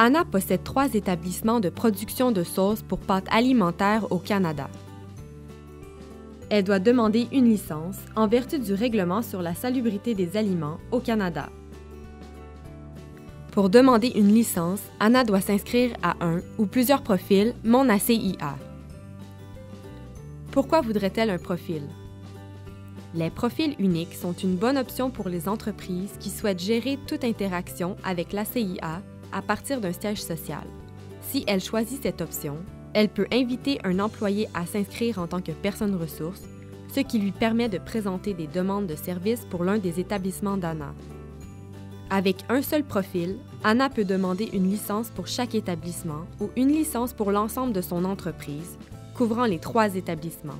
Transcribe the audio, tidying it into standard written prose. Anna possède 3 établissements de production de sauces pour pâtes alimentaires au Canada. Elle doit demander une licence en vertu du règlement sur la salubrité des aliments au Canada. Pour demander une licence, Anna doit s'inscrire à un ou plusieurs profils Mon ACIA. Pourquoi voudrait-elle un profil? Les profils uniques sont une bonne option pour les entreprises qui souhaitent gérer toute interaction avec l'ACIA à partir d'un siège social. Si elle choisit cette option, elle peut inviter un employé à s'inscrire en tant que personne ressource, ce qui lui permet de présenter des demandes de services pour l'un des établissements d'Anna. Avec un seul profil, Anna peut demander une licence pour chaque établissement ou une licence pour l'ensemble de son entreprise, couvrant les 3 établissements.